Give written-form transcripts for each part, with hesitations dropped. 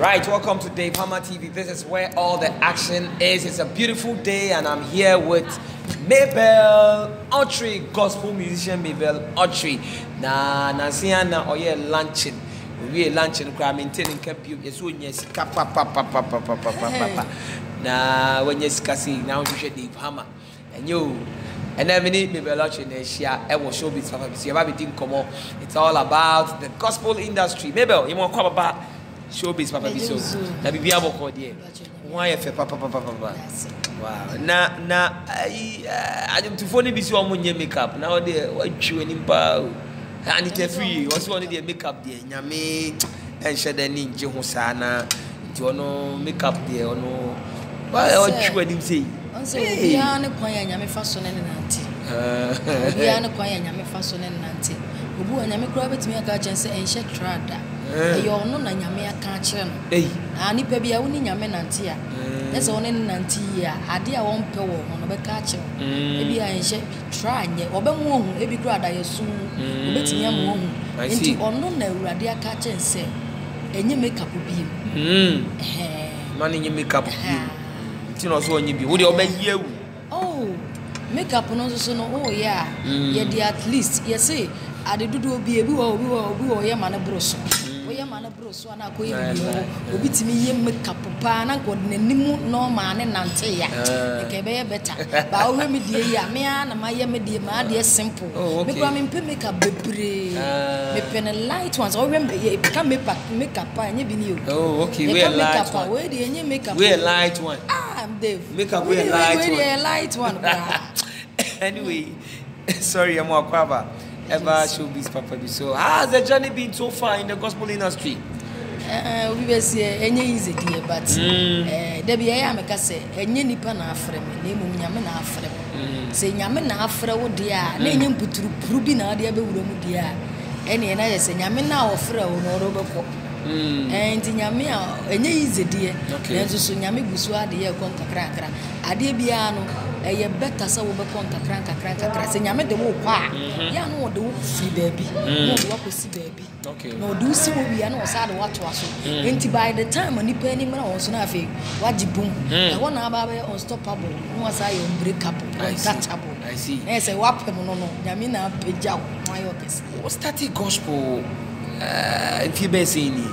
Right, welcome to Dave Hammer TV. This is where all the action is. It's a beautiful day and I'm here with Mabel Autry, gospel musician Mabel Autry. Na nansiana oye luncheon. We luncheon kwa maintaining kepu yesu nyesika pa pa pa pa pa pa pa. Na when yesika si na unje Dave Hammer. And you and every minute Mabel Autry Nesha and will show bits of everything come on. It's all about the gospel industry. Mabel, you want to come about showbiz papa biso na bibi aboko de won fe papa papa papa wow na I don't to phone biso o monye makeup now de watchu ani pa and it free was one de makeup de nyame en sheda ni nje ho sana nti ono makeup de ono watchu ani say onse ya ne kwa ya nyame faso ne na anti ya ne kwa ya nyame faso ne na anti obu nyame kura betimi aka chance en she trada. Your no Nanyamea catcher. Eh, Annie Pebby, only Yamenantia. That's only Nantia. I dear one power on a catcher. Maybe I shall try, or be moon, every grad I assume. Let me a moon. I see, or no, I dear catcher and say, and you make up with him. Money you make up. You know, so you be would you make you? Oh, make up on us, oh, yeah, yet at least, yes, say, I did do be a boo or yam and a brush. So I go to me, make up and go no man and Nantia. It better. But I will be dear, my dear, my dear, simple. Make up the light ones. I remember you can make up and you be new. Oh, okay, we are light one. Where do you make up? We are light one. Ah, I'm Dave. Make up, we are light one. Anyway, sorry, I'm more cover. Ever showbiz papa be so. How has the journey been so far in the gospel industry? We were say any easy dear, but there be I am a cassette, any nipa na afre me, name Yaman afre. Say Yaman afre, oh dear, name put through Prubina, dear Berum dear. Any and I say Yamina or Fro or Roboco. And in Yamia, any easy dear, and so Yami Busua dear Conta Cracker. Adibiano. A better so over contact, crank, and I met the walk. Yeah, no, do see baby, no walk with see baby. Okay, no, do see what we are no sad what was. And by the time when you penny man was nothing, what you boom, I want to have unstoppable, no as I unbreakable, untouchable. I see. I say, what no, Yamina page out my office. What's that gospel? If you be seeing me,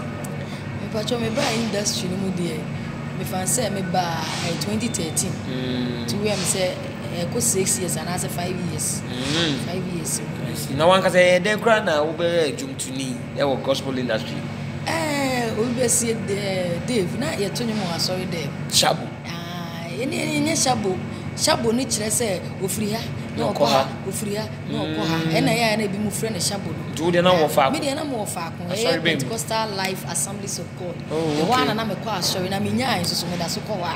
but you're my industry, no dear. If I say me by 2013, to where I say I go 6 years and I say 5 years. 5 years. No one can say they grand now over jump to me. They were gospel industry. Eh, we be say Dave. Now you turn more sorry Dave. Shabu. Ah, any shabu. Shabu ni chere say ofriya. No koha. Ofriya. No koha. Ena ya ena bi mu friend shabu. Do they na offer? Me they na mo offer kon. Eh, Coastal Life Assembly of God. The one na me kwa sorry na me nya nso me da so kwa.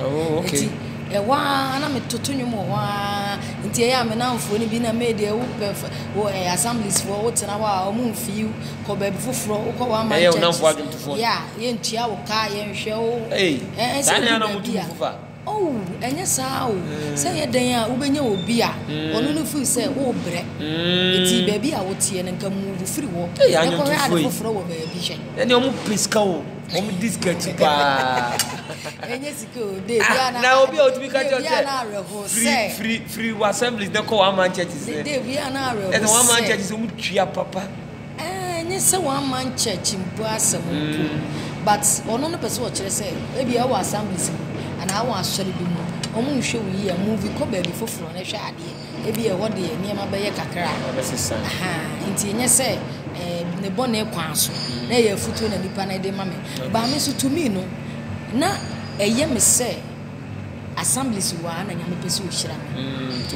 Oh, okay. E wa na me totunyu mo wa. Nti ya me na mfo ni bi na me dey wo assemblies for what na wa o mu mfiu ko ba bi foforo ko wa Manchester. Eh, na mfo adum tofo. Yeah, ye ntia wo ka ye nhwe wo. Eh, sanya na mo tu fofa. Oh, and yes, how say a day, Uben, you will be a one who feels say, oh, bread. It's baby, I would see and come move free walk. I know I throw a baby. And you won't please go. Only this girl. And yes, you could. Now be able to be cut free assemblies. Don't call our Manchester. We are now. And one man church is a good cheer, papa. And yes, one man church in Barcelona. But on the person, say, maybe our assemblies. And I want to be more. I'm sure we are moving cobble before from a shady. Maybe a one day near my bayer cacra. Aha, in Tina say, the bonnet council, they are foot and the panade mammy. But Miss to me, no, not a yam say assemblies one and your pursuit.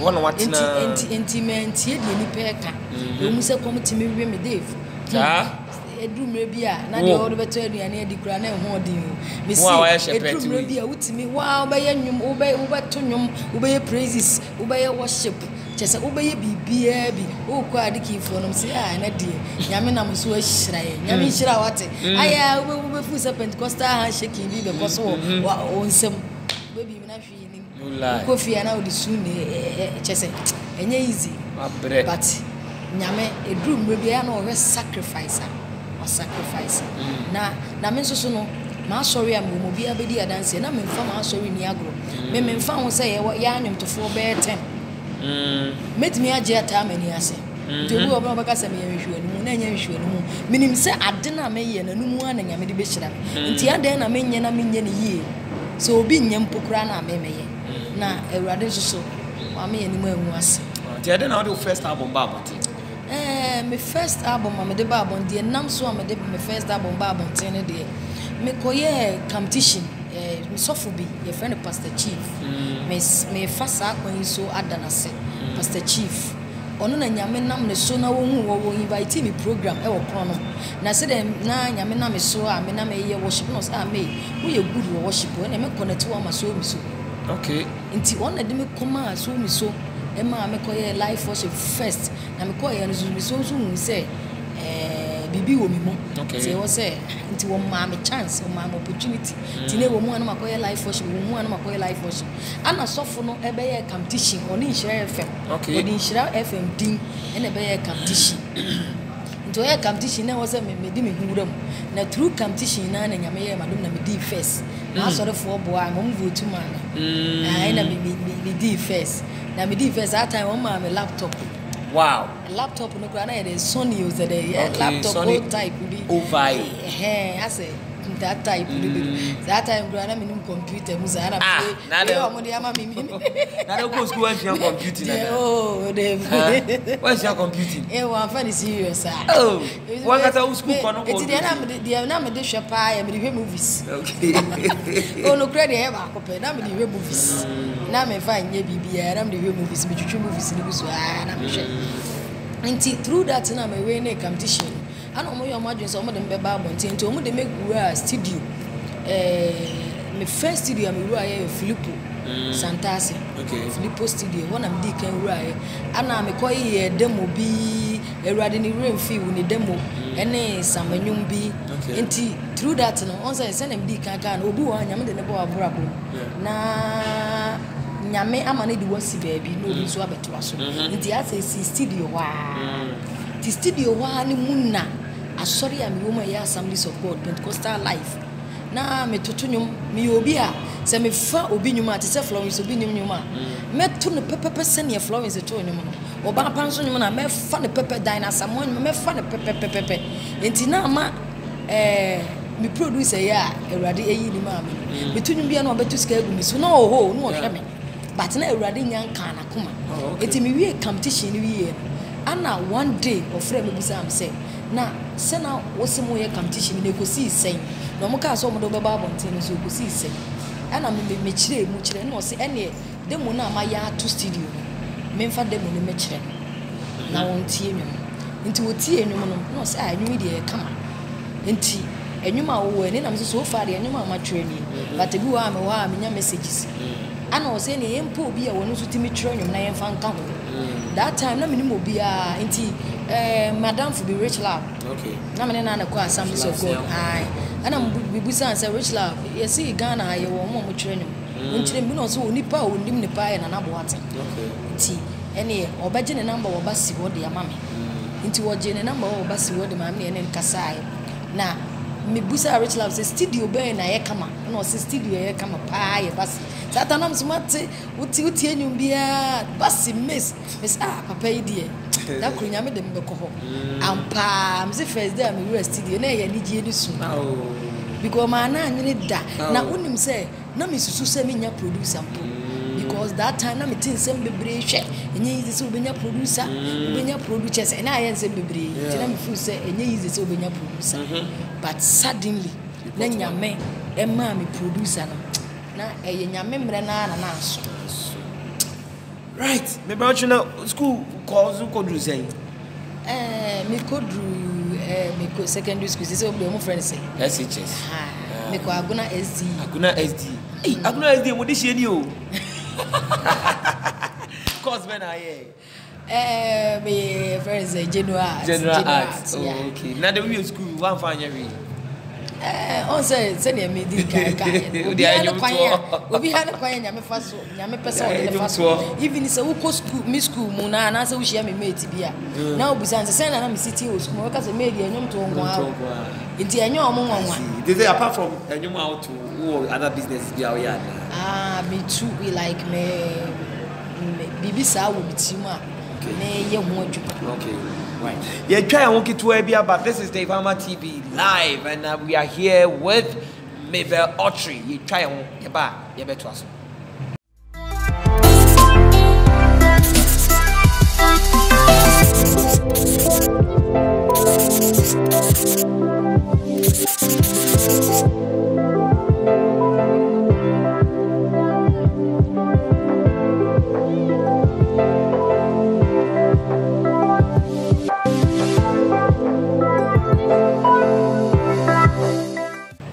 One what intimate, the packer. You must come to me, Dave. A dream may be a not the old battery and Eddie Granel holding you. Miss a dream may be a wood to me. Wow, by a new obey over tunum, obey praises, obey worship. Just obey be a be. Oh, quite the key for them, say, and a dear. Yamina was so shy. Yamin Shirawate. I will be full Pentecostal shaking me the boss or own some baby. Coffee and I would soon chess and easy. But Yame, a dream may be an over sacrificer. Sacrifice. Now, so no, My sorry, I'm going to be able to dance. And I'm informed, sorry, Niagara. I'm found say, what yarn to 4 by 10. Met me a jet time and yes. To go over Casamia issue and Moon and issue and moon. Meaning, say, I didn't make a new one and I made a bishop. And Tia then I mean, I mean, ye. So being young Pukrana may. Now, a radish so. I mean, anywhere was. Tia then I do first album, Barbara. My first album, I'm a debab on the Namso, I'm my first album, Bab on Tenor Day. Mekoye competition, Miss Ophobi, your friend of Pastor Chief. Miss May Fassa when you saw Adanase, Pastor Chief. Ono na nyame nam ne so na wo invite me program e wo kono na se dem na nyame nam me so a me na me ye worship no say me wo ye good wo worship wo na me connect wo ma so mi so okay nti one na de me koma so mi so e ma me koye life worship first na me koye no so mi so so say bibi wo mi mo say wo say nti wo ma me chance wo ma opportunity nti na wo mu anu makoye life worship wo mu anu makoye life worship ana sofo no ebe ye competition oni Nhyira FM okay oni Nhyira FM din ene be ye competition nti ye competition na wo say me di me huram na through competition na na nyame ye madom na me di first na asore fo boa mo vote ma na ina me di first na me di first that time wo ma me laptop. Wow. Laptop no grana e dey Sony use dey laptop old type be over eh I say that type be that time grana me no computer mu za na be o mo dey ama me na dey go school and your computer na oh dey what's your computer eh one fan is serious ah oh one got out school for no go it dey na me dey shop ah me dey movies okay oh no credit e ba kopɛ na me dey movies. Na me find ye bibia na me dey movies me twitwe movies ni so ah na me hwe nti through that na me wey na competition ana omo yo madwun so omo dem be ba bonti nti omo dem egura studio me first studio me rua ye Filippo Santasi okay Filippo studio one am dey kan rua ye ana me koy ye demo bi erade ni rain fee we ni demo ene samanyum bi nti through that no on say send am dey kan kan obi wo anya me de ne ba abura bo na nyame amane di wasi baby no bi so abeto aso nti ase studio wa the studio wa ni munna asori am yoma ya Assemblies of God Pentecostal Life na me totunyum me obi a se me fa obi nyum ate se Florence obi nyum a me to ne pepepe se ne Florence to nyum no oba pan so nyum na me fa ne pepe dinosaur me fa ne pepepe enti na ma me producer ya Awurade eyi ni ma me totunyum bia na obeto sika agumi so na oho no ohwe me but na Awurade nyan kan akoma enti me wie competition ni wie ana one day ofre me busa am say na se na wosimo ye competition ne ko si sen na mo ka so mo do be ba bontin no so ko si sen ana me chire mu chire na o se ene de mo na ma ya to studio me mfa de mo ne me chire na won tie nwum nti wo tie nwum no na o se anwum de ye kama nti enwum a wo ene na me so fa de enwum a ma chire ni but bi wo a me wa me nya messages ana o se ne ye mpo bi a wo no so timi chire nwum na ye mfa nka ho. That time, na minimum be anti Madame for be Rich Lab. Okay. Na mene na kwa Assemblies of God. Aye. Ana mbubusa and say Rich Lab. You see Ghana ye wo mo mo training. Unchire bi no so onipa o ndim ne pa ye na na bo ate. Okay. Nti ene obaje ne number wo ba si wo de ama me. Nti wo je ne number wo ba si wo de ma me ene nkasa aye. Na me busa Rich Lab say studio be na ye kama. Na o say studio ye kama pa ye ba si. Satanam smate uti enyum bia basi miss papa yi de na krunya me dem be ko ho ampa am say first day am we studio na ye nigye ni su because ma na anyi da na unim say na me susu say me nya producer because that time na me tin say bebre hwe enye yizi say obenya producer obenya producers na ayen say bebre ti na me feel say enye yizi say obenya producer but suddenly na nyame e ma me producer na. Right, maybe I should know school calls you could do saying. Me could do secondary school. This is what my friend say. Yes, it is. Me go Aguna SD. Aguna SD. What did she do? Cause when I hear. My friend say General Arts. Oh, okay. Now the way school one find every. Also, send me this guy. Even if you go school, miss school, Muna, and I say we share me mate Tibia. Now we say, send another city or school because the media don't talk about. It's a new among they say apart from a new out to other business be our yard. Ah, me too. We like me. Bibisa will be Tima. Okay. Right. Yeah, try and walk it to Abia, but this is Dave Hammer TV live, and we are here with Mabel Autry. You try and walk it back, you better us.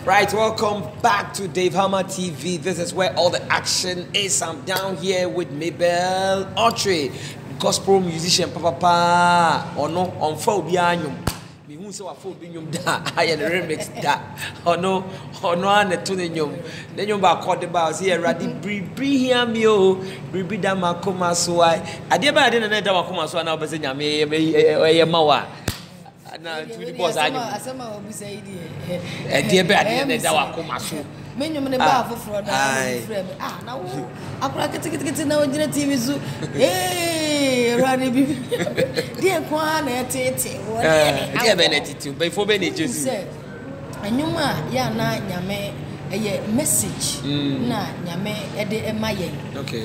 Right, welcome back to Dave Hammer TV. This is where all the action is. I'm down here with Mabel Autry, gospel musician. Papa, or no, on Fobianum. Me who saw a Fobianum da, I had a remix da, or no, and a tuninium. Then you back caught the bars here, Raddy, Bri, hear me, oh, Bri, Dama, Coma, so I did about it, and I come so I now, but I may, Mawa. Na tu di boss anyo asema obisa idi e die be ade na da wa koma so menyu me ba foforo da frame ah na wo akura kitikiti na ojina tv zu eh rani bi die kwa na etete wo die be na titu be fo be na jesu anyuma ya na nyame eye message na nyame ede e maye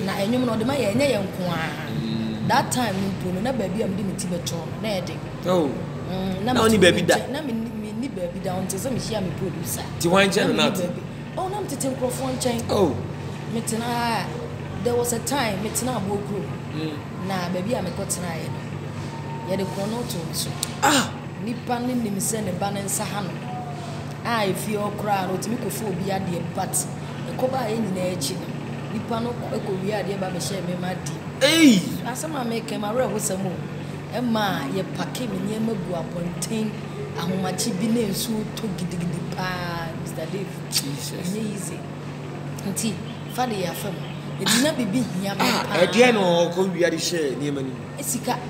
na enyum na ode maye nya ye nkoa that time ntuno na ba bi am di miti beto na ede oh. Na only baby that. Na me baby down to some here me producer. The wine channel not. Oh, na me tete microphone chain. Oh. Me tena there was a time me tena abogro. Na baby am ko tena ye. Ye de ko no to so. Ah, nipa ne nim se ne ba ne nsa ha no. Ah, if you okra no ti me ko fo obi ade but e ko ba ye nyina echi. Nipa no e ko wi ade ba me she me ma di. Ei, asama me ke ma re ho se mo. Emma, ye packing in Yemma Guapontain, and Machibine so took the pie, Mr. Dave. Jesus, easy. And see, Father, your firm. It did not be beaten. I dare no go be at the share, dear man. It's a cat.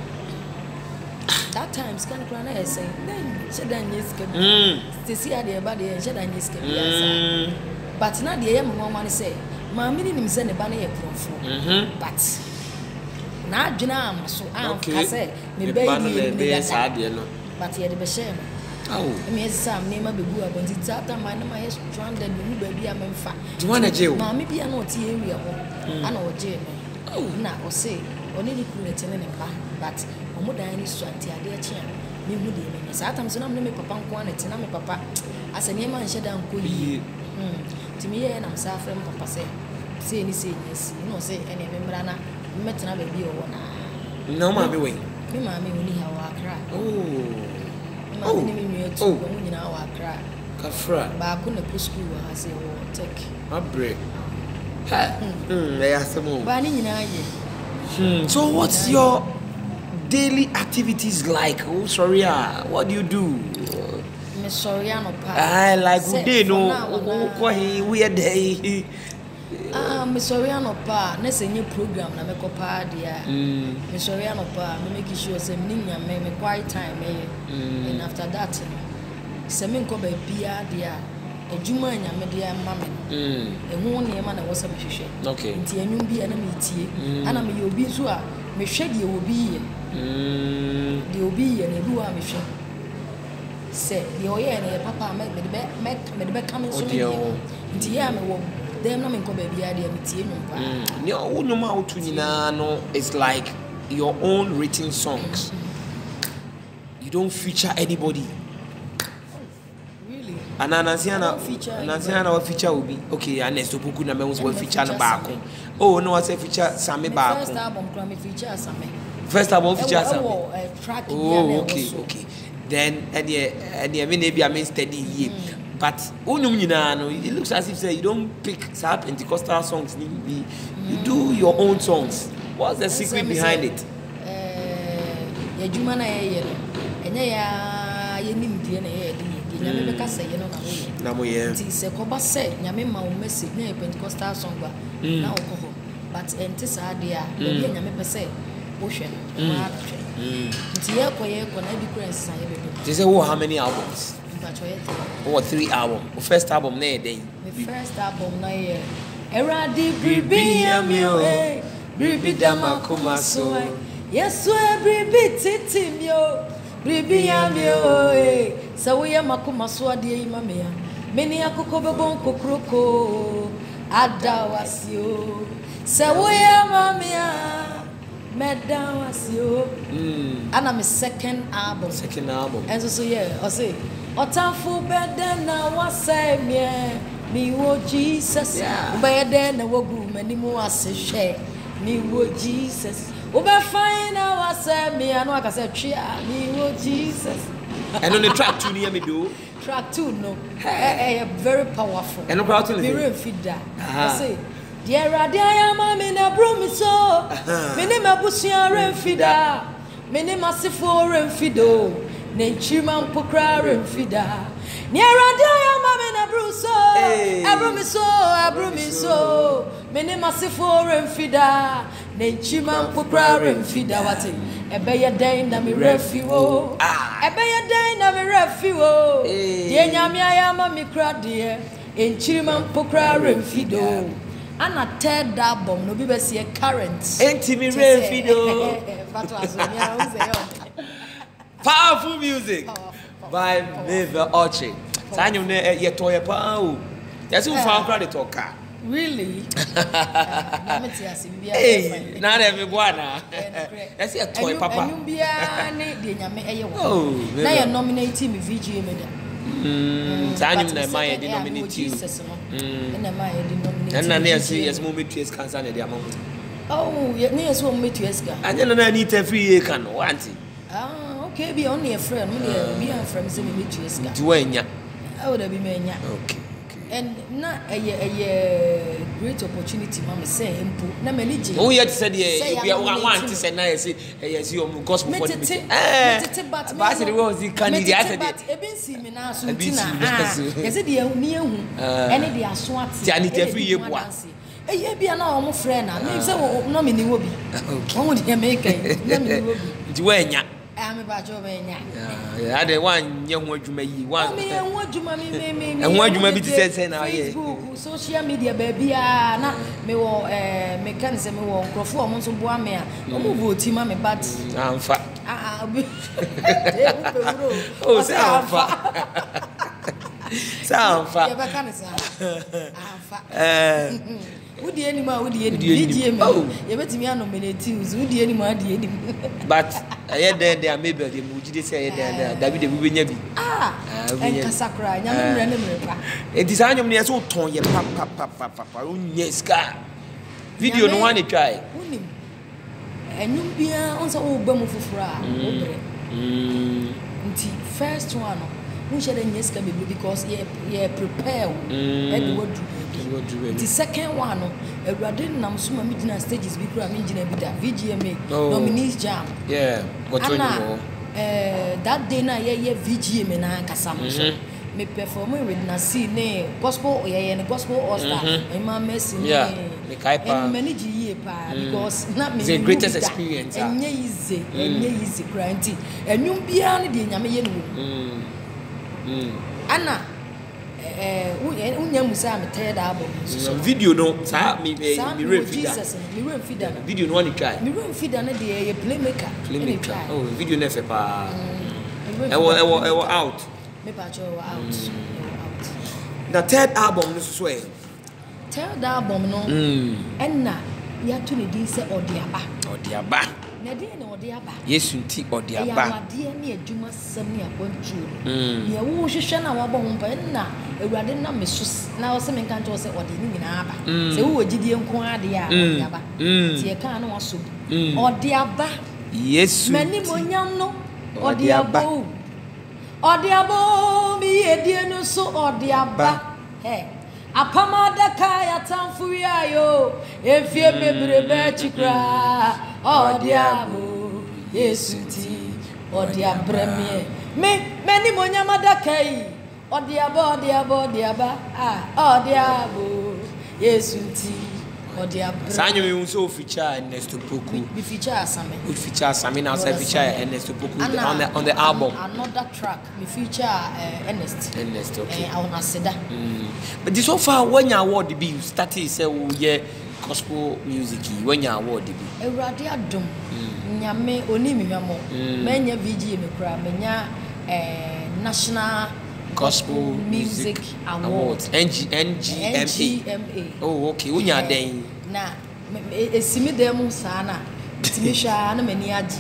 That time, Scangrana say, then Shadanisk, to see the body and Shadanisk. But not the young woman say, my meaning is in a banner but. Na jinam so am kase me be saade no but ye de be share awu me esa me ma bebu abonti tata my na my stranded me ba bia me mfa do wan eje o ma me bia na oti ewi ho ana oje me awu na o say oni ni ku nete ne pa but omudan ni suante ade eche me hu de me sata me so na me papa nko na te na me papa asani e ma nhye da nko yi ti me ye na msa afrem papa say ni say yes no say ene me mra na metna baby o wona no ma be we me ma me oni ha wa kra oh ni me nyo tu ko nyi na wa kra ka fra ba ko na school wa say o take ma break ha they are some ba ni nyina ye so what's your daily activities like oh sorry what do you do me sorry no pa I like we dey no ko he we dey Missoriano pa, nese new program na meko pa dia. Missoriano pa, me make sure se mninya me quiet time me. And after that, se me nko ba bia dia. Ejuma nya me dia ma me. Ehu ne ma na wo se me hwehwe. Okay. Nti anyu bia na me tie. Ana me obi zo a me hwe dia obi ye. Dia obi ye na bi wa me hwe. Se dia oye na papa me de be coming so me. Nti ya me wo them no me go baby idea me tie no pa ne o no ma otu nyina no it's like your own written songs you don't feature anybody really ananasiana wa feature obi okay Ernest Poku na me wo feature na baako oh no wa say feature Sami baako first album kra me feature Sami first album feature Sami oh okay then and the maybe I mean steady here but it looks as if say, you don't pick sad Pentecostal songs. You do your own songs. What's the secret behind it? How many albums? Oh, 3 albums. The first album, nay, day. The first album, nay, era di bribi amio, bribi damakuma so. Yes, we bribi titimio, bribi amio, eh. Sawiya makuma so adi imamia. Meni akukobe bonko kroko, adawasio. Sawiya mamia. Madam was you. And I'm a second album. Second album. And so yeah, I say, Otafu better now was same yeah. Me wo Jesus. Better than a woman anymore as a share. Me wo Jesus. Uber fine now was me and I said chia me wo Jesus. And on the track 2 near me do. Track 2 no. Hey, very powerful. And no proud to feed that. I say dear Radia, Mamma, I brought so. My name is Bushia Renfida. My name is Sifo Renfido. Nenchiman Pokra Renfida. Near Radia, Mamma, I brought so. I brought so. I brought so. My name is Sifo Renfida. Nenchiman Pokra Renfida. What it? A better day than me refuo. A better day than me refuo. Dear Yamia, Mamma, crowd dear. Enchiman Pokra Renfido. And a third album, no be see a current. Intimate video. Powerful music by Mabel Okyere. Sanyo ne ye toye pa o. Yesu fa nkra de toka. Really? Hey, na de me bwana. Yesu ye toye papa. Enyu bia ne de nyame eye wo. Na ye nominate me VGM da. Sanyo ne ma ye de nominate you. And yes, more metres can't stand the amount. Oh, yes, more metres can. And then I need every can, want it. Ah, okay, be only a friend, be a friend, semi metres. Duenya. I would have been mania. Okay. And not a great opportunity, Mamma say, and Nameligi. Oh, yet said, yes, we are one to say, I say, yes, you are gospel. But it was the candidate. But Ebin Simina, so is it the near and they are swat. Janity every year once. A year be an hour friend, and so nominee will be. Only a maker, Duenya. I'm about Jovania. I had one young word you may want. And what you may be said now, Facebook, social media, baby, not me or mechanism or performance of one mare. Oh, good, Timmy, but I'm fat. Oh, sound fat. Sound fat. Would the animal would the VGM? Oh, you bet me nominating. Would the animal the animal? But I had there maybe the Mujidi said that we will never be. Ah, and Casacra, young Renner. A design of me as old Tony, papa, yes, car. Video no one try. And you be on the old bum of Fra. First one, who shall then yes can be because ye prepare. The second one, a radin nam summa midnight stages become engineer with VGMA nominees jam. Yeah, what that day na ye VGMA na kasamusha. Me performing with Nasi ne gospel ye ne gospel osta. Emma Messi ne kaipa. Many ye pa because not me. The greatest experience. Enye easy granti. Enyum biya ni di nyame ye no. Anna. Video no, sir. Me Jesus, video no one try. Me feed the playmaker. Oh, video never pa. I was out. Me out. The third album no swear. Third album no. And na ya tuni di se odiaba. Yes, you take or dear bad dear near Juma Sunday upon June. Your ocean, our bomb, and now a rather not mistress. Now, some encounters or the Nina. So, who did you inquire the Abba? Dear Cano or soup or dear back. Yes, many moyano or dear bow or dear bow be a dear no so or dear back. Hey, upon my kaya town for yo if you remember to cry. Oh, diabo, yes, or dear premier. many monya madakei. Odiabo, diaba, ah, odiabo, yesuti, odiabo. Sanyo we also feature Nestu Poku. We feature Sami. We feature Sami now. We feature Ernest Poku on the album. Another track. We feature Ernest. Ernest, okay. I wanna say that. But this so far when you award the be you started say oh yeah gospel music when you award the be. Everybody adum. Nyame oni mi nyamo. Menya VGM kura menya national. Gospel Music Awards. NGMA. Oh, okay. When you are there, na, esimi demu sana. Timisha na meni aji.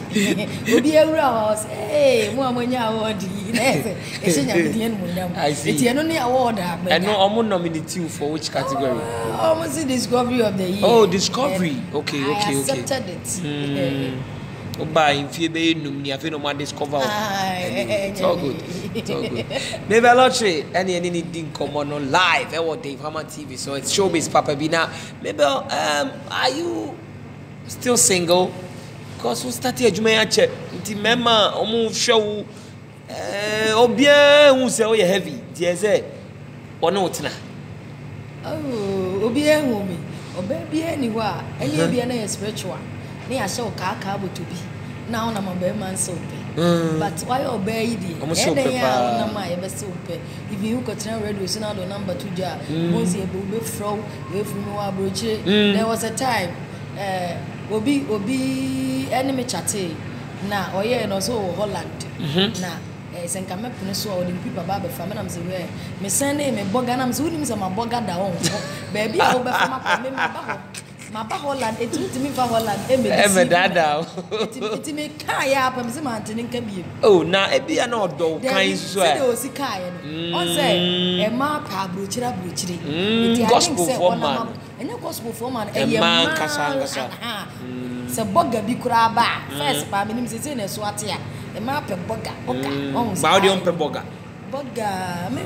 Obi eura os. Hey, mu amonya awardi. Nese. Eshe nyami tiye nmunya. I see. Tiye no ni award abe. And no, amu nominate you for which category? Amu si Discovery of the Year. Oh, Discovery. Okay. I accepted it. By infebe numni afi no ma discover. It's all good. It's all good. Mabel Autry any didn't come on live. I was Dave Hammer TV, so it's showbiz Papa Bina. Mabel, are you still single? Because we started Jumayache. Ti mema omu show obie unse oye heavy. Dieze ono utina. Oh, obie umi. Obie ni wa. Any obie na spiritual. Ni asho kaka bo to be. Now na mbe man so be. But why obey di? Na ma e be so be. If you go to radio so now the number 2 ja. Mozi e be from we from wa broche. There was a time obi enemy chate na oye no so Holland. Na senka me pune so o dem people baba fa me na mse we. Me sene me boga na mse woni mse ma boga da won. Baby o be fa ma me baba. My Holland, it took me for Holland. It may carry up and some mountain can be. Oh, now it be an odd dog, kind swear. On say, a map, bruchera, bruchery. Gospel form, and a gospel form, and a man, Cassandra. So Bogger be crabba, first by means is in a swatia, a map of Bogger, okay, Baudion Peboga. Boga, me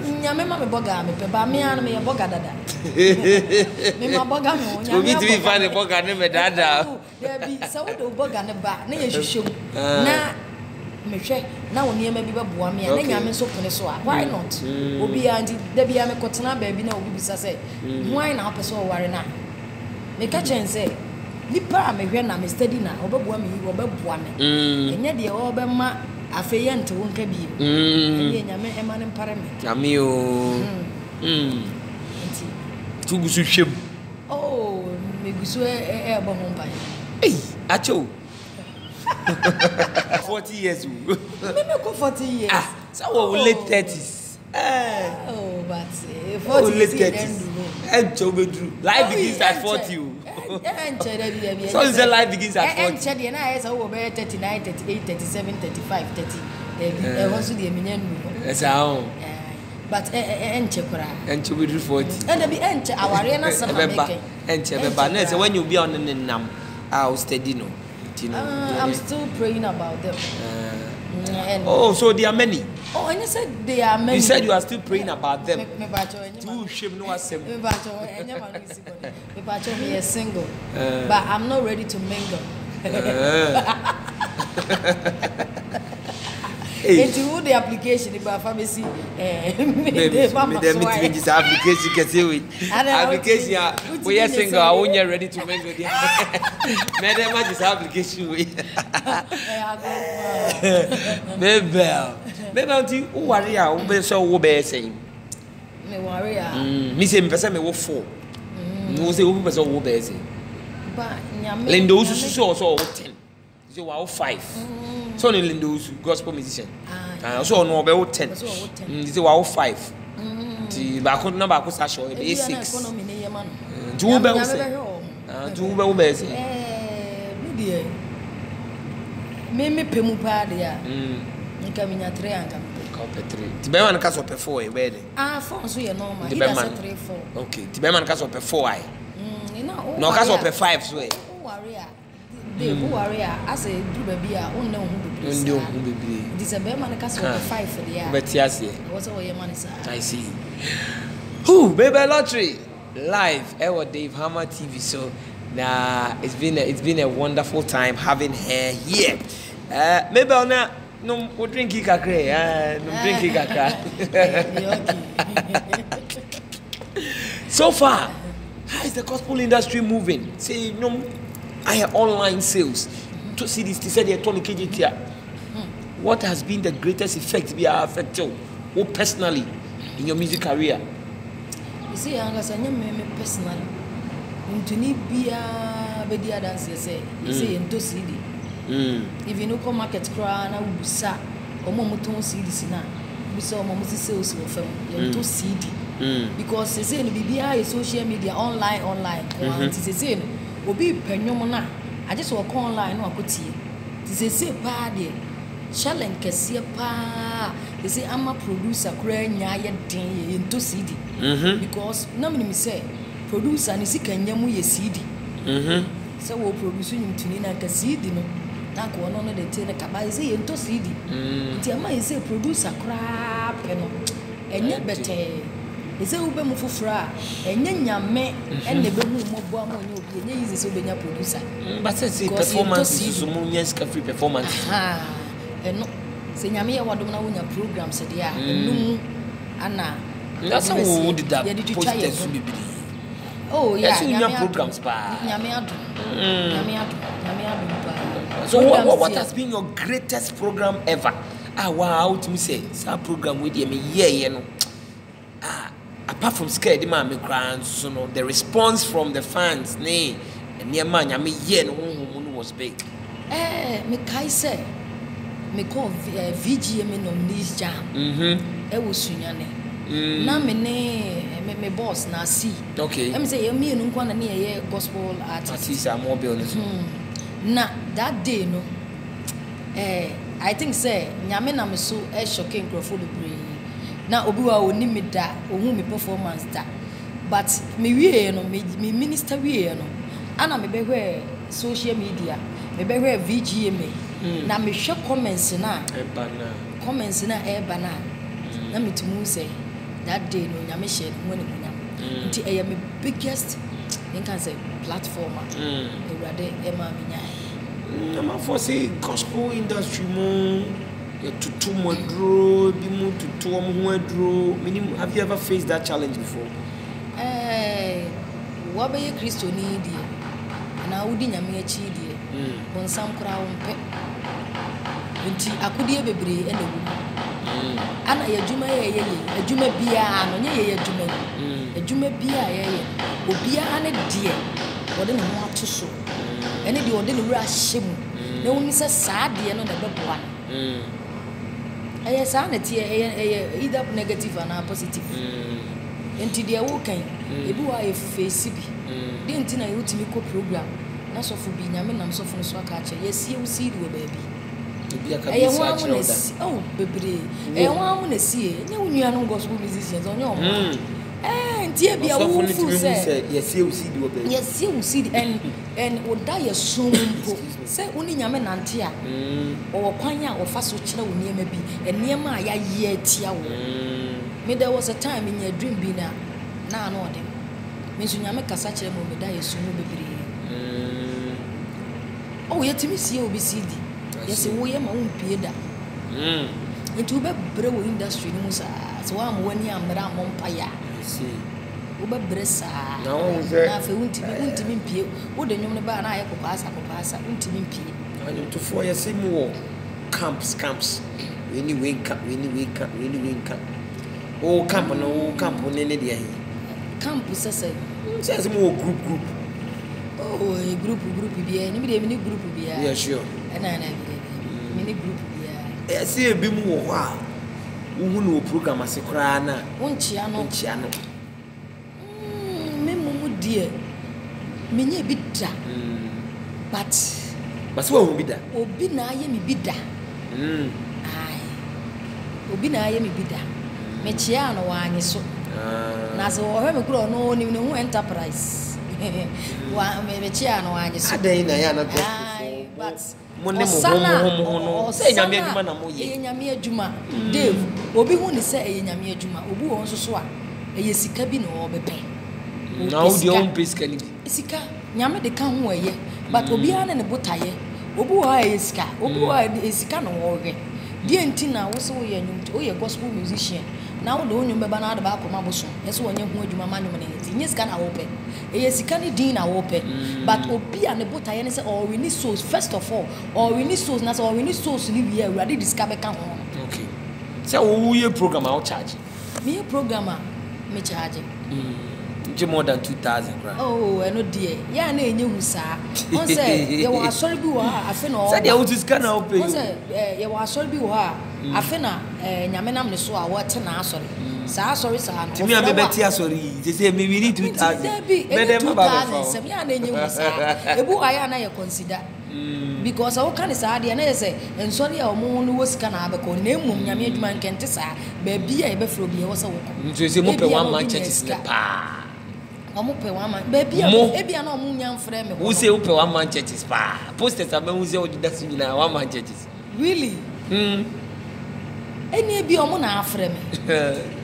boga me pe ba me an me boga dada. Me ma boga me onya. Obi ti fa ne boga ne me dada. There be so do boga ne ba na ye hwehwem. Na me hwe na woni ema bi ba boa me an na nyame so pone so a. Why not? Obi an di da bia me kotena ba bi na obi bisa se. Why na opeso oware na? Me ka chen se nipa me hwe na me study na obeboa me obeboa me. Enye de obema afeyant won ka bi e nyame ema ne parliament nyame o tu gusu hwem oh me gusu e ba hon ba eh acho 40 years me go 40 years ah so we late 30s eh oh but 40 years and to be true life begins at 40 so is the life begins at 40. And Chad and I saw over 39, 38, 37, 35, 30. Also the million. That's how. But and to be 40. And be enter our arena. Remember, when you be on the NAM, I'll steady no. I'm still praying about them. Oh, so there are many. Oh, and you said there are many. You said you are still praying about them. Two shame no assembly. Me a single, but I'm not ready to mingle. It's would the application if I pharmacy. This application can see with application. We are single. I won't get ready to mingle. Madam, this application with Mabel. Mabel, who worry? Who be so? Who be saying? Me worry. Me say me person me work for. Me say who person who be saying? But Lindo Usu so 10. So we 5. So ni Lindo Usu gospel musician. So no be 10. So 10. So we 5. The back number back us show be 6. Do who be saying? Do who be saying? Me dey. Me pemu pa dia. Kamina 3 and Petri. Tibeman Castle Perfoy, where? Ah, for so you know, my Tibeman 3 4. Okay, Tibeman Castle Perfoy. You know, no Castle Per 5, so. Who are ya? They who are ya? I say, do baby, I don't know who be pleased. This is a Beman Castle Per 5 for the year. But yes, what's all your money, sir? I see. Who, Mabel Autry? Live, our Dave Hammer TV. So, nah, it's been a wonderful time having her here. Mabel, now. No, we drink it kakre. No drink it kakra. So far, how is the gospel industry moving? Say, no, I have online sales. To see this, they said they are turning KGT. What has been the greatest effect we are affected, or personally, in your music career? You see, I'm me personally. If you know come market cry na ubusa omo moton CD sina ubusa omo moton sales for film you to CD because they say no bibia e social media online and they say no obi panyom na I just walk online no akotie they say pa de challenge kese pa they say I'm a producer cry nya ye den you to CD because na me say producer ni sikanya mu ye CD so we produce you to need a CD no that one on the table kabazi and to CD the man is a producer crap no and you better is a ube mufufra and nyame and the bemu mobwa mo you is a benya producer but say performance is munya scafi performance and no say nyame ya wadom na wonya program said ya no ana that's how we did that posters oh yeah nyame programs pa nyame adu so what has been your greatest program ever? Wow, to me say, some program with me, yeah, no. Apart from scared, the man me crying, so no. The response from the fans, nay, and the man, me yeah, no one was big. Me kai say, me call VGM on this jam. I was sunyane. Na me ne. My boss na see. Okay. I'm saying me and Uncle and a gospel artist. Nah, that day no. I think say nyamena me so shocking crowdful brain. Na obiwa oni me da, ohu me performance da. But me we no me minister we no. Ana me be where social media, me be where VGM. Na me share comments na. Comments na ebana. Na me tumu say. That day, no, I shared when I am the biggest, I can say, platformer. I'm foresee gospel industry more. Have you ever faced that challenge before? What about your Christian idea? And I wouldn't have made a on some crown pet. I could hear the breeze and the woman. Ana yejuma yeye ejuma bia no yeye yejuma ejuma bia yeye obia ane de ode ne ho atoso ene de ode ne wura hyem na woni se saade no de beboa aye sa na tie eye either negative or positive enti de wo kan ebi wa e face bi de enti na yotimi ko program na so fu bi nyame nam so fu so aka che yesie wo siri wo baabi oh, baby. I want to see it. No, you are not gospel musicians on your own. And dear, be a woman who said, yes, you see, yes, you see, and would die as soon. Say only Yaman Antia or Quanya or Fasuchina will near me be, and near my year Tia. Maybe there was a time in your dream dinner. Now, no, them. Miss Yamaka such a woman die as soon, baby. Oh, yet me see you be CD. Yes, we are my own Pieda. Into the brew industry, no, sir. So I'm one year, Madame Mompire. See, Uber Bressa. No, I wouldn't mean Pio. Wouldn't you know about I could pass, I wouldn't mean Pio. I don't to for your same war. Camps. We need wake up. Oh, camp on old camp on any day. Campus, I say. Says more group. Oh, a group will be anybody, any group will be. Yeah, sure. Mini group, yeah. I see a bit more. Wow, who program as a crana? Won't you? Memo, dear, mini bitter, but what will be that? Obina, I am bitter. Mechiano, I so. Nazo, I have a grown no new enterprise. Mechiano, I just day, I but. Osana, Juma, Dave, Obi won't say a Juma, Obu also swa, a Yesicabin or Bebe. Now the own biscuit. Isica, Yama de Kanway, but Obian and a Botaye, Obu Iska, Obu Isicano, Dientina was so young, oh, a gospel musician. Now, don't you remember another back of Maboson? Yes, one young woman, my money. Yes, can I open? Yes, you can't dean I open. But Obi and the Botanian say, oh, we need souls, first of all, or we need souls, not or we need souls to live here, we already discover come home. Okay. So, who your program I'll charge? Me a programmer, me charge. More than 2,000 grand. Oh, I know, dear. Yeah, I knew, sir. One said, you were sorry, you are. I feel all that. You just can't help it. You are sorry, you are. I feel Yamanam, the so I watch an answer. Sorry, sir. To me, I'm a better sorry. They say, maybe we need 2,000. I consider because our kind is hard. And say, and sorry, our moon was can have a con name, Yamid man can't decide. Baby, I before me was a woman. So, you say, one man changes. Baby, I'm a moon frame. Who say open one man churches? Posters are moons, that's in our one man churches. Really? Any be a moon after me.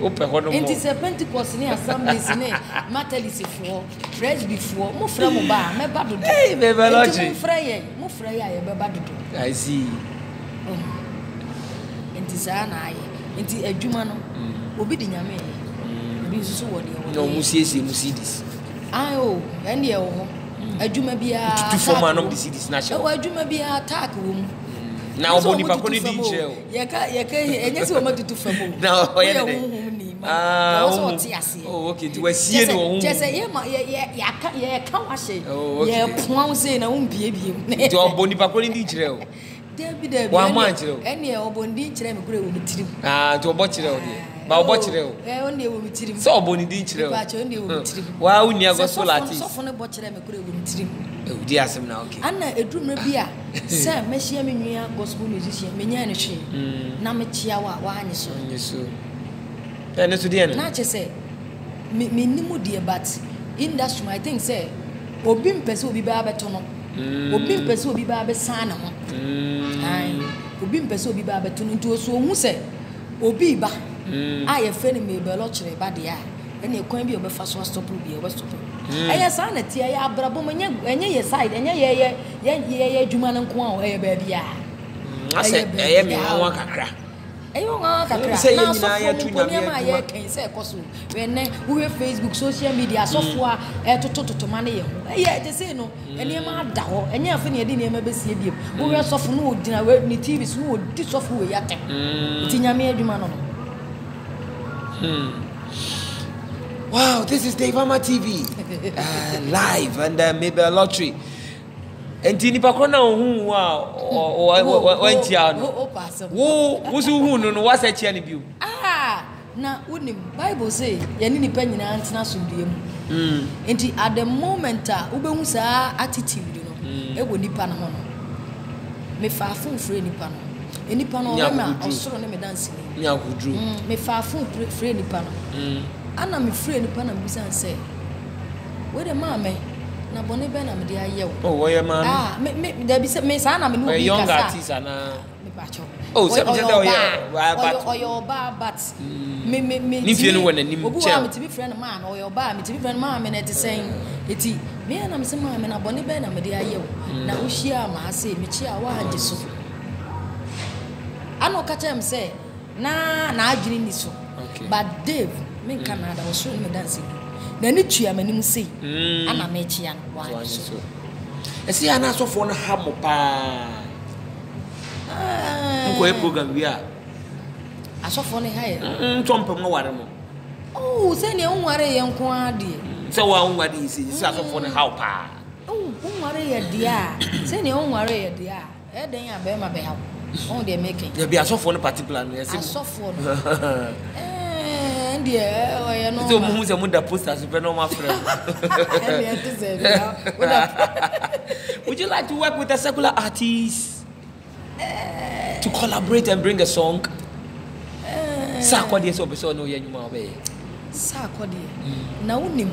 Open one. And it's a Pentecost near assemblies, nay, Matalis before, Fresh before, Muframo bar, my babu. Hey, Mabel Autry, Mufraya, Babu. I see. And it is an eye, and it is a Jumano, obedient me. No, Mercedes. I oh, and you. I do maybe a form of the city's national. I do maybe a tack room. Now, only Paponi Dijo. Yes, we want to for me. Now, oh, okay, do I see it? Yes, I can't. Yeah, come, I say. Oh, yeah, Ponce, I won't be able to. Bonnie Paponi Dijo. There be there one month, and you are Bondi Chem Grey with you. Ah, to watch it out here. But watch it out. I only will be treating so Bondi Dijo. But only will treat. Why would you go so late? So for the bottle I could have treated. Oh, dear, I'm now okay. Anna, a drum beer. Sir, Messia Minia, gospel musician, Minia, Namachiawa, wine, so. And it's the end. I just say, Minimu dear, but industry, I think, say, Obimpes will be Barberton. Obimpes will be Barbersanam. Obimpes will be Barberton into a so muse. Obiba. I have friend Mabel Autry, but they are. And you can't be over first one stop, will be over stop. I have son at Tia Brabo, and ye side, and ye Juman and Quan, a baby. I said, I am a walker. I won't say, I am we have Facebook, social media, software, to money. Yeah, they say no, and you are down, and you have any idea maybe see you. We are soft mood, dinner, TV, smooth, this of who yet. It's in your mere Jumano. Wow, this is Dave Hammer TV live and Mabel Autry. And Tini Pakona, who went here? Who was a Chanibu? Ah, now wouldn't the Bible say, Yanini Penny and Nasubium? And at the moment, Ubemusa attitude, you know, it would depend on me far from free Nippon. Any panel, or so on me dancing. Yaku drew me far full friendly panel. And I'm afraid the panel was and say, wait a mammy, now Bonnie Benham, dear yo. Oh, where am I? Ah, there be some Miss Anna, a young artist, and oh, or your bar, but me, if you know when a new child to be friend of man, or your bar, me to be friend, ma'am, and at the same. It's me and I'm some man, and a Bonnie Benham, dear yo. Now, she am, I say, Michia, why just. I know Katem say, nah, I didn't so. But Dave, me Canada was showing me dancing. Then it's you, I mean, see, I'm a Machian. Why so? I see, I'm not so for a hamopa. I saw for a hair. Trump and Waramo. Oh, send your own worry, young Quadi. So, I own what is it? I saw for a haupa. Oh, who worry a dear? Send your own worry a dear. I didn't bear my bell. Oh, they're making. There be a soft one particular. A soft one. And yeah, I know. So, who's a mother poster? Supernormal friend. Would you like to work with a secular artist to collaborate and bring a song? Sakodi, so person, no, you know, Sakodi. Now, Nim.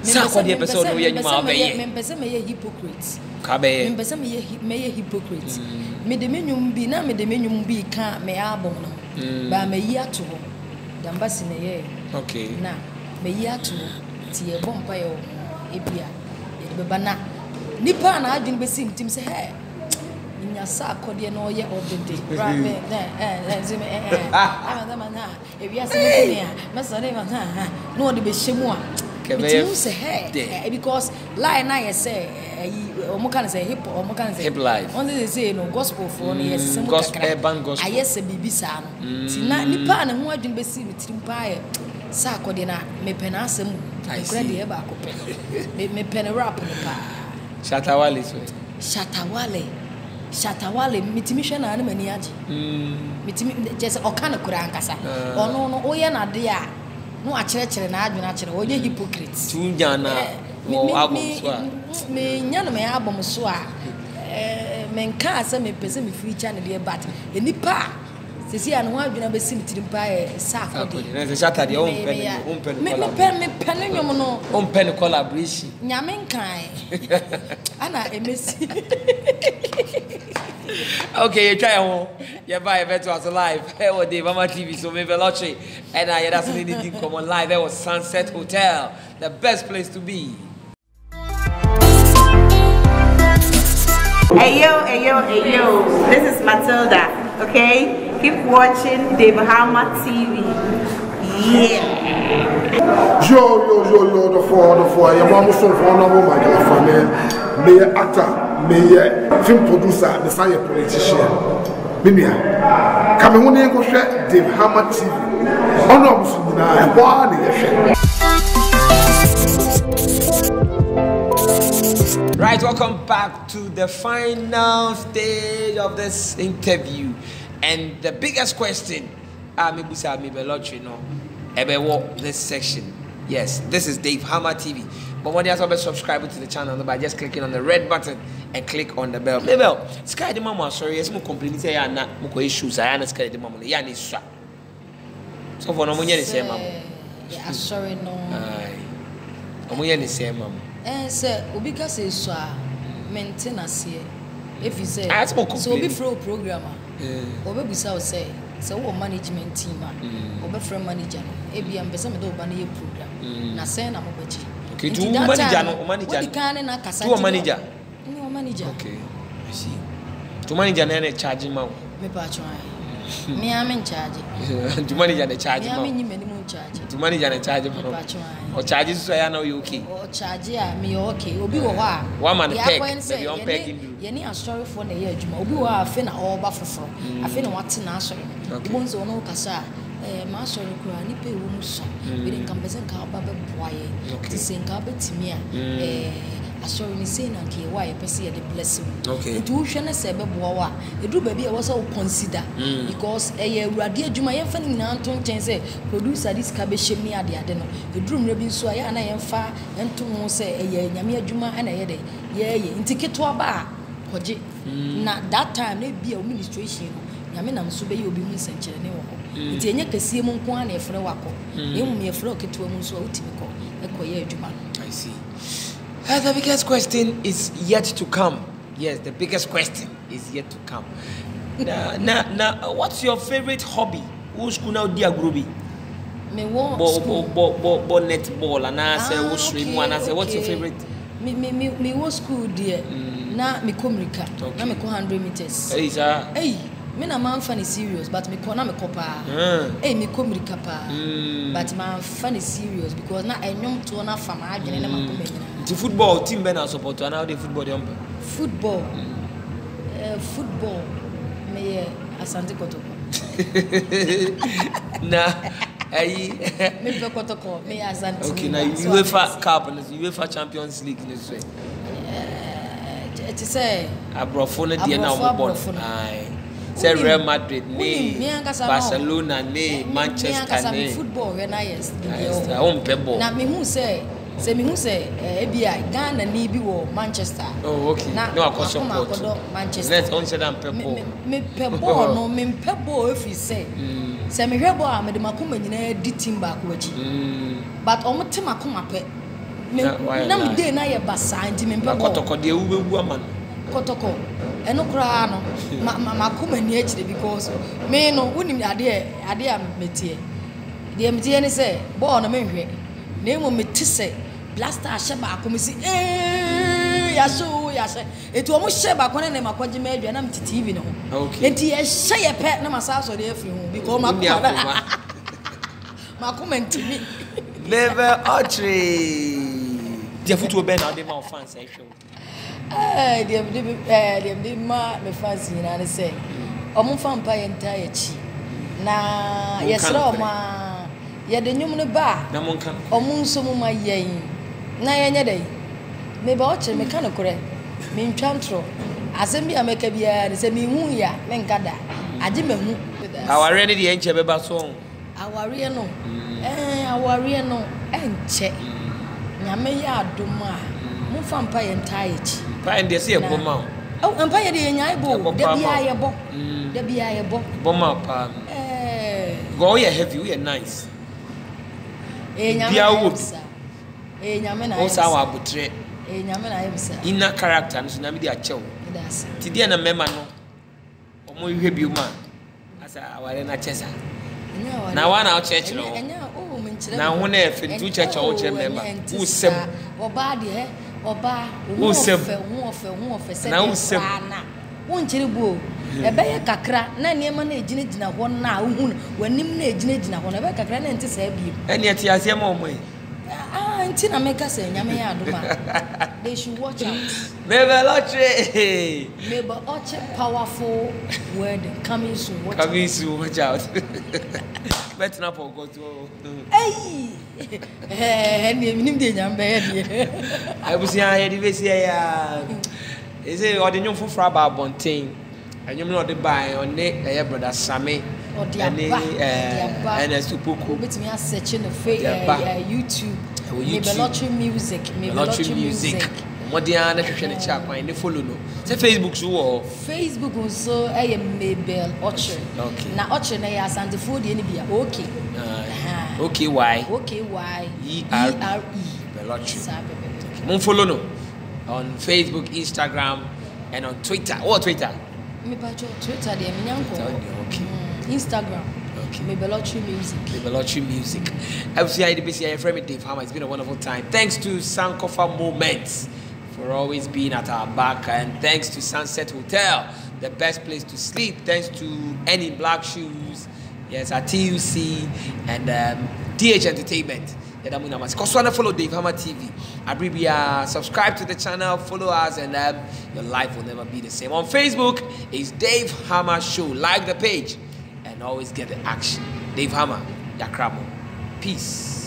Sakodi, person, no, you know, members may be hypocrites. Members may be hypocrites. Me the minimum be now, me the minimum be can't may abon, but may year to them bass in a year. Okay, now may year to see a bumpire, a beer, a banana. Nippon, I didn't be seen Tim say, Because lie and I say hip or hip life. Only they say no gospel for yes, gospel, I yes, a bibisa. Tina Nipan and who I didn't receive with Timpire. Sarkodina, me penasum, I said the Ebaco, me pen a rap. Shatawale, mitimishan animaniaji. Mitim just Okana Kurankasa. Oh no, Oyana dear. No, I church and I do not. Oh, you hypocrites. Me, none may album soa. Men can't send me present with each and dear, but in the park. See, I know I've been a vicinity by a sack. There's a the own pen, own pen, okay, you try home. You buy a better as alive. Hey, what Dave Hammer TV, so Mabel Autry. And I had anything come on live. That was Sunset Hotel, the best place to be. Hey yo. This is Matilda, okay? Keep watching Dave Hammer TV. Yeah. Yo, the four. Your mama so for number my girlfriend. Me actor, me film producer, the same politician. Mimia. Come on, you go share Dave Hammer TV. Honor Musumina, one. Right, welcome back to the final stage of this interview. And the biggest question, about this section. Yes, this is Dave Hammer TV. But when you have to subscribe to the channel by just clicking on the red button and click on the bell. Mabel, Sky the Mama, sorry, yes, I'm complaining. I'm not issues. I am Sky the Mama. So for no one, you say, Mama. Yeah, sorry, no. I'm say, Mama. And sir, because it's maintenance here. If you say, so be through programmer. Obe bisa say so management team obe friend manager ebia mpesa me do ba na ye program na say na mobechi okay do manager no manager do manager no manager okay I see do manager na na charge ma wo me pa cho ai me am in charge do manager na charge ma me me ni mo charge do manager na charge ma o charge so ya na you okay o charge ya me okay obi wo ha one man pack the on packing Yeni a story for the year, Obi wa afe na oba foforo. Afe na wate na asori. Ibo nzo no kasa ma asori kura ni pe wo muso. We dey compensate ka oba be boye. Ti se nka be timi a asori ni se na ke wa e pese e dey bless you. Nti wo hwe na se be boa wa. Edu ba bi e wo se wo consider because e awurade adwuma ye fa ni na anton chen se producer this ka be hye mi ade no. Edu mre bi nso ya na ye fa entom ho se e nyame adwuma na ye dey. Ye nti keto ba na that time they be administration nyame nam so be ye obi hu senkyere ne wo nti enye kase mu nko an efre wako e mu me efre oketo mu so utimi ko e ko ye adwuma I see. The biggest question is yet to come. Yes, the biggest question is yet to come. Now what's your favorite hobby? Who's kuna dia grobi me wo bo netball and I say wo swim and I say what's your favorite? Me wo school dear. Na me komrika na me 100 meters eh sir eh me na man fan serious but me ko na me kopa eh me komrika pa but man fan serious because na enyom to na fam adwene na makome nyina the football team be na support na the football dem football football me Asante Kotoko na ayi me be Kotoko me Asante okay na UEFA Cup and UEFA Champions League this way to say Abrofone dear now born I say Real Madrid ne Barcelona ne Manchester ne football when I yes I own people na me who say ABI Ghana ni bi wo Manchester oh okay no I question port Manchester let's on say am people me people no me people if you say me hwebo a me de makoma nyina di team back wachi but omo te makoma pe Nam de na ye basa nti me mpa Kotoko de ubewu amano Kotoko eno kra no makoma ni akire because me no wonim ade a metie de metie ne se ball no menhwe na emu metise blaster ahye ba akomisi eh ya so yashe. Etu omu share ba kone ne makwaji medwe na mtiti hivi no. Okay. Enti ye share ye pe na masaso de afi hu because makoma. Makoma ntimi. Mabel Autry. Dia futu be na de ma fans e hwe. Eh, dia ma me fans nyina ne say. Omu fan pa ye nta ye chi. Na yesra ma ye de nyum ne ba. Na monka. Omu nso mu ma yen. Na yenye dey. Maybe I'll check mechanic correct. Mean chantro. I send me a make a beer and send me Munya, Menkada. I didn't move with us. Our ready the enche beba song. Our real no. Our real no. Enche. Namea doma. Move on pie and tie it. Pie and they see a bomb. Oh, and pie the enyabo. There be I a book. There be I a book. Bomb up. Go here heavy, we are nice. What's our butret? Inner character and tsunami dia chew. Today na mema no. Omo hwe bi ma. Asa aware na chesa. Na wa na church no. Na ho na efintu church o che mema. Wo sem. Oba de he. Oba wo sem. Wo ofe se na. Wo nchiri bu o. Ebe ye kakra na niema na ejinejina ho na wo hu. Wanim na ejinejina ho na ebe kakra na enti sa bi. Eni ati ase ma omo e. They should watch out. Mabel Autry, powerful word coming soon. Watch coming soon, watch out. Better not forget to. Hey, I was here. They say, "Oh, they know for Fraba Bontain, and you know they buy on their brother Sammy." And Nestu Poku. Me a searching the face YouTube. Mabel Autry music. Mabel Autry music. Modiana Christian Chap and they follow no. Say Facebook so or Facebook also I am Mabel Autry. Okay. Na Autry na ya Santa Food any be okay. Okay why? Okay why? ERE Mabel Autry. Mon follow no on Facebook, Instagram and on Twitter. What Twitter? Me patcho Twitter dey me nyanko. Okay. Instagram. Okay. Mabel Autry music. Mabel Autry music. FCI DBCI friend with Dave Hammer. It's been a wonderful time. Thanks to Sankofa Moments for always being at our back, and thanks to Sunset Hotel, the best place to sleep. Thanks to Any Black Shoes, yes, at TUC and dh Entertainment. Because follow Dave Hammer TV. Abribia, subscribe to the channel, follow us, and your life will never be the same. On Facebook, it's Dave Hammer Show. Like the page. And always get the action. Dave Hammer, Yakramo. Peace.